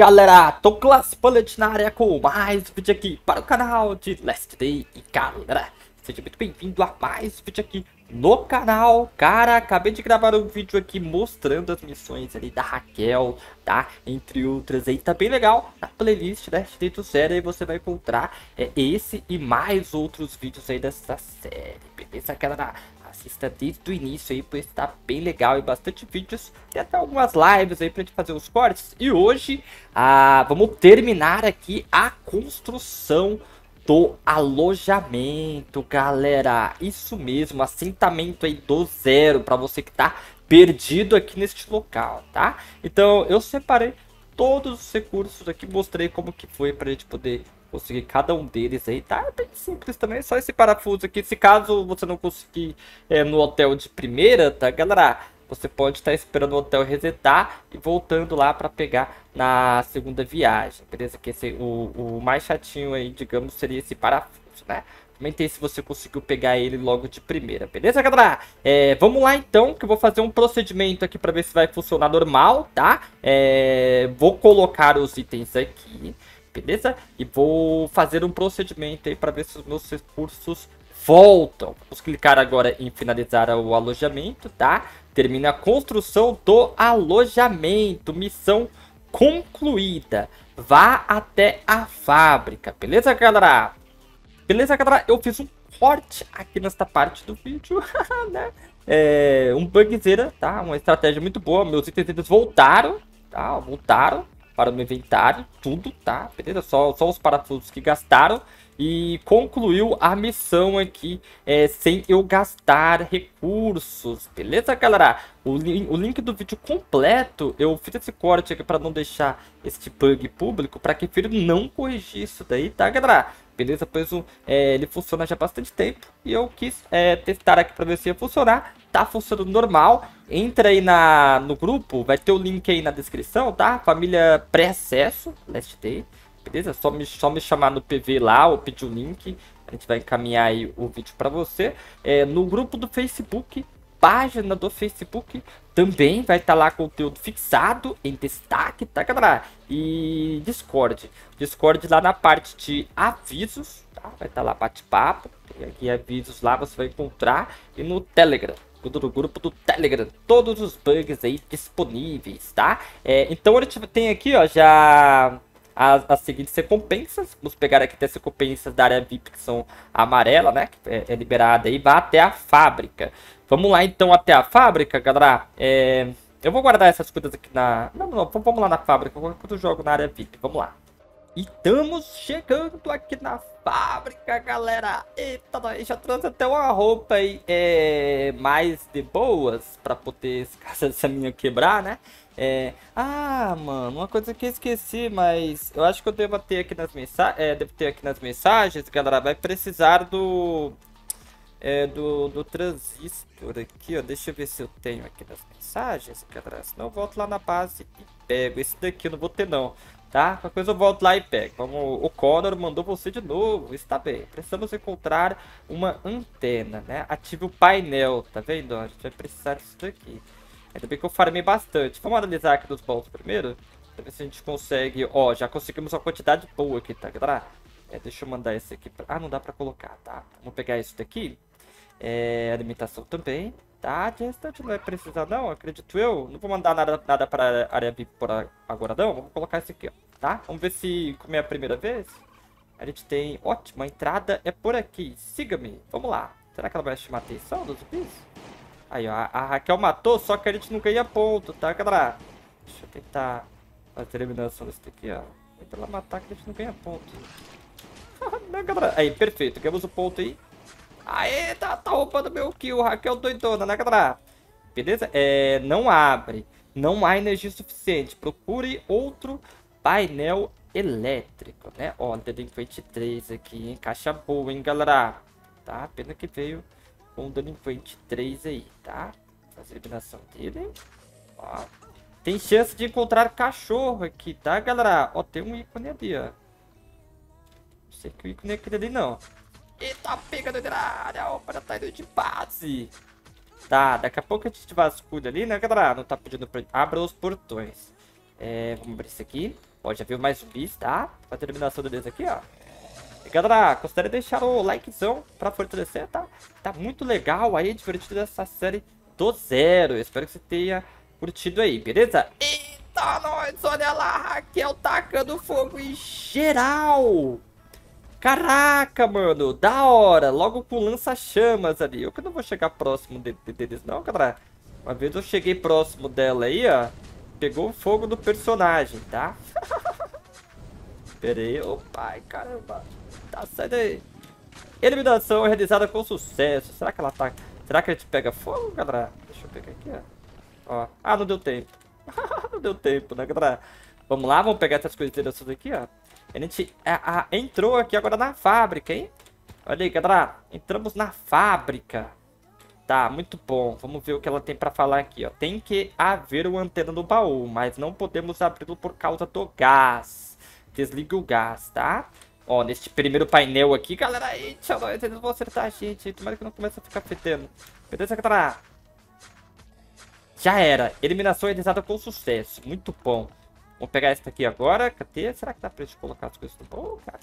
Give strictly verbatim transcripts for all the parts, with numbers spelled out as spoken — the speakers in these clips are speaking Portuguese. Galera, Dolglas Bullet na área com mais vídeo aqui para o canal de Last Day. E galera, seja muito bem-vindo a mais vídeo aqui no canal. Cara, acabei de gravar um vídeo aqui mostrando as missões ali da Raquel, tá? Entre outras aí, tá bem legal. Na playlist Last Day do Zero aí você vai encontrar é, esse e mais outros vídeos aí dessa série, beleza? Aquela... assista desde o início aí, pois tá bem legal e bastante vídeos, tem até algumas lives aí pra gente fazer uns cortes. E hoje, ah, vamos terminar aqui a construção do alojamento, galera. Isso mesmo, assentamento aí do zero, pra você que tá perdido aqui neste local, tá? Então, eu separei todos os recursos aqui, mostrei como que foi pra gente poder conseguir cada um deles aí, tá? É bem simples também, só esse parafuso aqui. Se caso você não conseguir é, no hotel de primeira, tá, galera? Você pode estar esperando o hotel resetar e voltando lá para pegar na segunda viagem, beleza? Que esse, o, o mais chatinho aí, digamos, seria esse parafuso, né? Comentei se você conseguiu pegar ele logo de primeira, beleza, galera? É, vamos lá então, que eu vou fazer um procedimento aqui para ver se vai funcionar normal, tá? É, vou colocar os itens aqui, beleza? E vou fazer um procedimento aí para ver se os meus recursos voltam. Vamos clicar agora em finalizar o alojamento, tá? Termina a construção do alojamento. Missão concluída. Vá até a fábrica, beleza, galera? Beleza, galera? Eu fiz um corte aqui nesta parte do vídeo, né? É um bugzera, tá? Uma estratégia muito boa. Meus itens voltaram, tá? Voltaram para o meu inventário, tudo, tá? Beleza? Só, só os parafusos que gastaram. E concluiu a missão aqui é, sem eu gastar recursos, beleza, galera? O, li o link do vídeo completo, eu fiz esse corte aqui para não deixar este bug público, para que filho não corrigir isso daí, tá, galera? Beleza? Pois um, é, ele funciona já há bastante tempo e eu quis é, testar aqui para ver se ia funcionar. Tá funcionando normal. Entra aí na, no grupo, vai ter o link aí na descrição, tá? Família pré-acesso, Last Day, beleza? Só me, só me chamar no P V lá ou pedir o link, a gente vai encaminhar aí o vídeo para você. É, no grupo do Facebook, página do Facebook, também vai estar tá lá conteúdo fixado em destaque, tá, galera? E Discord, Discord lá na parte de avisos, tá? Vai estar tá lá bate-papo, tem aqui avisos lá, você vai encontrar. E no Telegram, do grupo do Telegram, todos os bugs aí disponíveis, tá? É, então a gente tem aqui, ó, já as, as seguintes recompensas. Vamos pegar aqui as recompensas da área V I P, que são amarela, né? Que é, é liberada aí, vá até a fábrica. Vamos lá então até a fábrica, galera. É, eu vou guardar essas coisas aqui na... Não, não, vamos lá na fábrica, quando eu jogo na área V I P, vamos lá. E estamos chegando aqui na fábrica, galera. Eita, eu já trouxe até uma roupa aí é, mais de boas pra poder, caso essa minha quebrar, né? É, ah, mano, uma coisa que eu esqueci, mas eu acho que eu devo ter aqui nas mensagens, é, devo ter aqui nas mensagens, galera. Vai precisar do, é, do, do transistor aqui, ó. Deixa eu ver se eu tenho aqui nas mensagens, galera. Senão eu volto lá na base e pego. Esse daqui eu não vou ter, não. Tá? Qualquer coisa eu volto lá e pego. Vamos, o Connor mandou você de novo. Está bem. Precisamos encontrar uma antena, né? Ative o painel. Tá vendo? A gente vai precisar disso daqui. Ainda bem que eu farmei bastante. Vamos analisar aqui dos bolsos primeiro, pra ver se a gente consegue. Ó, já conseguimos uma quantidade boa aqui, tá, galera? É, deixa eu mandar esse aqui pra... Ah, não dá pra colocar, tá? Vamos pegar isso daqui. É, alimentação também. Tá, de restante não vai precisar, não, acredito eu. Não vou mandar nada, nada para a área V I P por agora, não. Vou colocar isso aqui, ó, tá? Vamos ver se, como é a primeira vez, a gente tem... Ótima, a entrada é por aqui. Siga-me. Vamos lá. Será que ela vai chamar a atenção dos zumbis? Aí, ó, a Raquel matou, só que a gente não ganha ponto, tá, galera? Deixa eu tentar fazer a eliminação desse aqui, ó. É pra ela matar que a gente não ganha ponto. Não, galera. Aí, perfeito. Ganhamos o ponto aí. Aê, tá, tá roubando meu kill, Raquel doidona, né, galera? Beleza? É, não abre. Não há energia suficiente. Procure outro painel elétrico, né? Ó, delinquente três aqui, hein? Caixa boa, hein, galera? Tá, pena que veio com o delinquente três aí, tá? Fazer a eliminação dele, hein? Ó, tem chance de encontrar cachorro aqui, tá, galera? Ó, tem um ícone ali, ó. Não sei que o ícone é aquele ali, não. Eita, pega doideira, a opa, já tá indo de base. Tá, daqui a pouco a gente vasculha ali, né, galera? Não tá pedindo pra... Abra os portões. É, vamos abrir isso aqui. Ó, já viu mais bis, tá? A terminação deles aqui, ó. E galera, gostaria de deixar o likezão pra fortalecer, tá? Tá muito legal aí, divertido dessa série do zero. Eu espero que você tenha curtido aí, beleza? Eita, nós, olha lá, Raquel tacando fogo em geral. Caraca, mano, da hora. Logo com lança-chamas ali. Eu que não vou chegar próximo de, de, deles não, galera. Uma vez eu cheguei próximo dela aí, ó. Pegou o fogo do personagem, tá? Pera aí. Opa, caramba. Tá, sai daí. Eliminação realizada com sucesso. Será que ela tá... Será que a gente pega fogo, galera? Deixa eu pegar aqui, ó. Ó. Ah, não deu tempo. Não deu tempo, né, galera? Vamos lá, vamos pegar essas coisas aqui, ó. A gente a, a, entrou aqui agora na fábrica, hein? Olha aí, galera. Entramos na fábrica. Tá, muito bom. Vamos ver o que ela tem pra falar aqui, ó. Tem que haver uma antena no baú, mas não podemos abri-lo por causa do gás. Desliga o gás, tá? Ó, neste primeiro painel aqui, galera. Eita, nós, eles vão acertar a gente. Tomara que não comece a ficar fedendo. Beleza, galera? Já era. Eliminação realizada com sucesso. Muito bom. Vamos pegar essa aqui agora. Cadê? Será que dá pra gente colocar as coisas no baú, cara?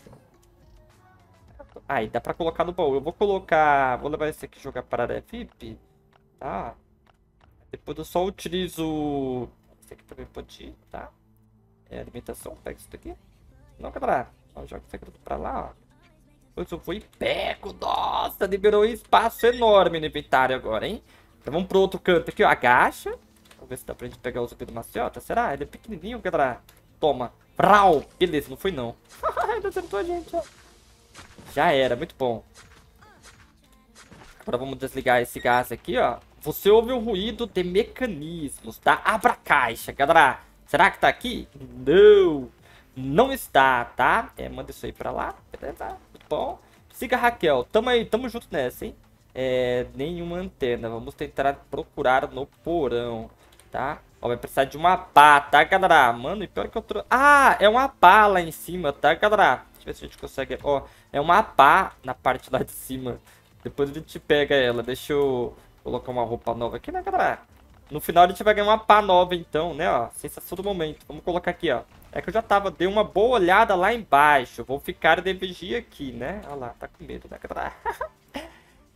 Aí, ah, dá pra colocar no baú. Eu vou colocar... Vou levar esse aqui e jogar para a V I P. Tá? Depois eu só utilizo... Esse aqui também pode ir, tá? É alimentação. Pega isso daqui. Não, galera. Ó, joga isso aqui pra lá, ó. Depois eu vou e pego. Nossa, liberou um espaço enorme no inventário agora, hein? Então vamos pro outro canto aqui, ó. Agacha. Vamos ver se dá pra gente pegar o zumbi do maciota. Será? Ele é pequenininho, galera. Toma. Brau. Beleza, não foi não. Ele acertou a gente, ó. Já era, muito bom. Agora vamos desligar esse gás aqui, ó. Você ouve o ruído de mecanismos, tá? Abra a caixa, galera. Será que tá aqui? Não. Não está, tá? É, manda isso aí pra lá. Beleza, muito bom. Siga a Raquel. Tamo aí, tamo junto nessa, hein? É, nenhuma antena. Vamos tentar procurar no porão. Tá? Ó, vai precisar de uma pá, tá, galera? Mano, e pior que eu trouxe... Ah, é uma pá lá em cima, tá, galera? Deixa eu ver se a gente consegue... Ó, é uma pá na parte lá de cima. Depois a gente pega ela. Deixa eu colocar uma roupa nova aqui, né, galera? No final a gente vai ganhar uma pá nova, então, né, ó? Sensação do momento. Vamos colocar aqui, ó. É que eu já tava... Dei uma boa olhada lá embaixo. Vou ficar de vigia aqui, né? Olha lá, tá com medo, né, galera?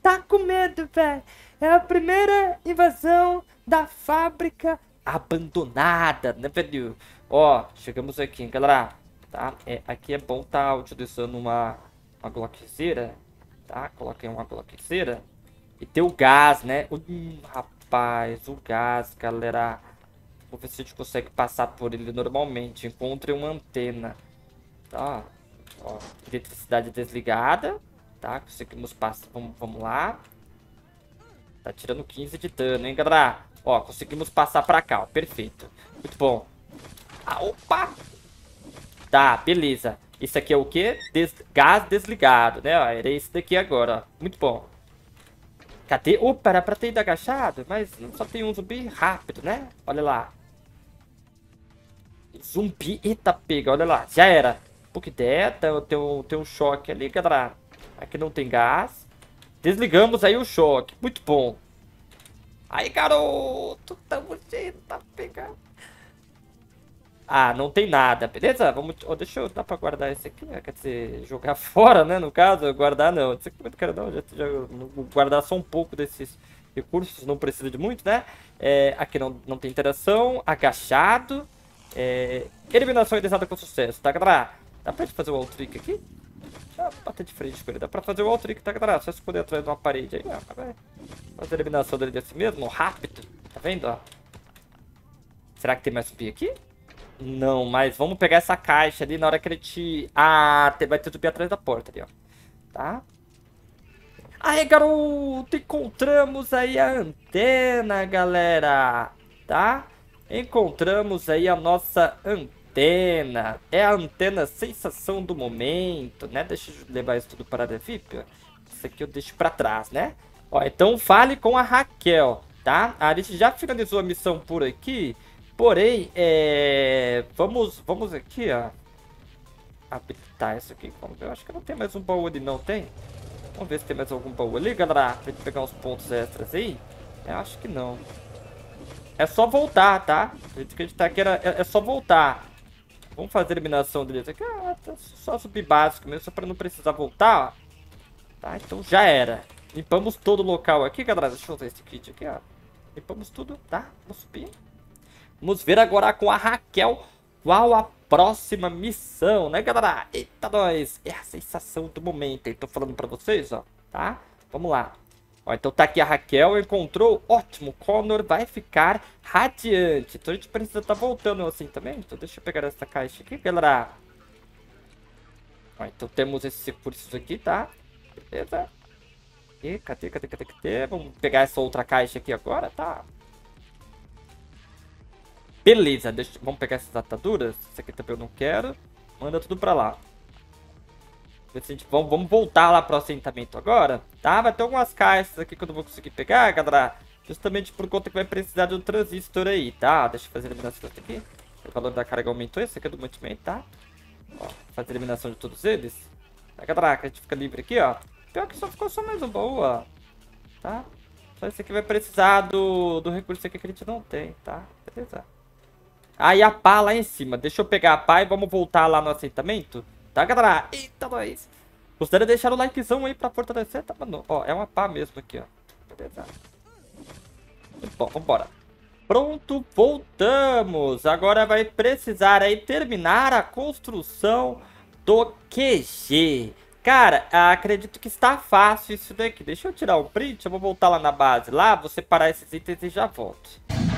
Tá com medo, velho. É a primeira invasão da fábrica abandonada, né, velho? Ó, chegamos aqui, hein, galera. Tá? É, aqui é bom tá utilizando uma, uma glockzera. Tá? Coloquei uma glockzera. E tem o gás, né? Hum, rapaz, o gás, galera. Vou ver se a gente consegue passar por ele normalmente. Encontre uma antena. Tá? Ó, eletricidade desligada. Tá, conseguimos passar. Vamos, vamos lá. Tá tirando quinze de dano, hein, galera? Ó, conseguimos passar pra cá, ó. Perfeito. Muito bom. Ah, opa! Tá, beleza. Isso aqui é o quê? Des... Gás desligado, né? Ó, era esse daqui agora, ó. Muito bom. Cadê? Opa, era pra ter ido agachado. Mas só tem um zumbi rápido, né? Olha lá. Zumbi. Eita, pega. Olha lá. Já era. Porque der, tem um, tem um choque ali, galera. Aqui não tem gás. Desligamos aí o choque. Muito bom. Aí, garoto. Tamo cheio. Tá pegando. Ah, não tem nada. Beleza? Vamos... Oh, deixa eu... Dá pra guardar esse aqui, né? Quer dizer, jogar fora, né? No caso, guardar não. Isso aqui eu não quero não. Já, já, guardar só um pouco desses recursos. Não precisa de muito, né? É, aqui não, não tem interação. Agachado. É, eliminação realizada com sucesso. Tá, galera? Dá pra gente fazer o wall trick aqui? Dá pra bater de frente com ele. Dá pra fazer o wall trick, tá, galera? Só esconder atrás de uma parede aí, ó. Fazer a eliminação dele assim mesmo, rápido. Tá vendo, ó? Será que tem mais zumbi aqui? Não, mas vamos pegar essa caixa ali na hora que ele te... Ah, vai ter zumbi atrás da porta ali, ó. Tá? Aê, garoto! Encontramos aí a antena, galera! Tá? Encontramos aí a nossa antena. Antena. É a antena sensação do momento, né? Deixa eu levar isso tudo para a V I P. Isso aqui eu deixo para trás, né? Ó, então fale com a Raquel, tá? A gente já finalizou a missão por aqui. Porém, é... Vamos, vamos aqui, ó. Habilitar isso aqui. Eu acho que não tem mais um baú ali, não tem? Vamos ver se tem mais algum baú ali, galera. Pra gente pegar uns pontos extras aí. Eu acho que não. É só voltar, tá? A gente que a gente tá aqui era... É, é só voltar. Vamos fazer a eliminação deles aqui. Ah, só subir básico mesmo, só pra não precisar voltar, ó. Tá, então já era. Limpamos todo o local aqui, galera. Deixa eu usar esse kit aqui, ó. Limpamos tudo, tá? Vamos subir. Vamos ver agora com a Raquel qual a próxima missão, né, galera? Eita, nós! É a sensação do momento, eu tô falando pra vocês, ó. Tá? Vamos lá. Ó, então tá aqui a Raquel, encontrou. Ótimo, Connor vai ficar radiante. Então a gente precisa tá voltando assim também. Então deixa eu pegar essa caixa aqui, galera. Ó, então temos esses recursos aqui, tá? Beleza. E, cadê, cadê, cadê, cadê? Vamos pegar essa outra caixa aqui agora, tá? Beleza, deixa, vamos pegar essas ataduras. Isso aqui também eu não quero. Manda tudo pra lá. Gente, vamos, vamos voltar lá pro assentamento agora, tá? Vai ter algumas caixas aqui que eu não vou conseguir pegar, galera. Justamente por conta que vai precisar de um transistor aí, tá? Deixa eu fazer a eliminação aqui. O valor da carga aumentou, esse aqui é do mantimento, tá? Ó, fazer a eliminação de todos eles. Tá, galera, que a gente fica livre aqui, ó. Pior que só ficou só mais um baú, ó. Tá? Só esse aqui vai precisar do, do recurso aqui que a gente não tem, tá? Beleza. Ah, e a pá lá em cima. Deixa eu pegar a pá e vamos voltar lá no assentamento. Tá, galera? Eita, nós! Gostaria de deixar o likezão aí pra fortalecer, tá, mano? Ó, é uma pá mesmo aqui, ó. Beleza. Bom, vambora. Pronto, voltamos. Agora vai precisar aí terminar a construção do Q G. Cara, acredito que está fácil isso daqui. Deixa eu tirar um print, eu vou voltar lá na base. Lá, vou separar esses itens e já volto.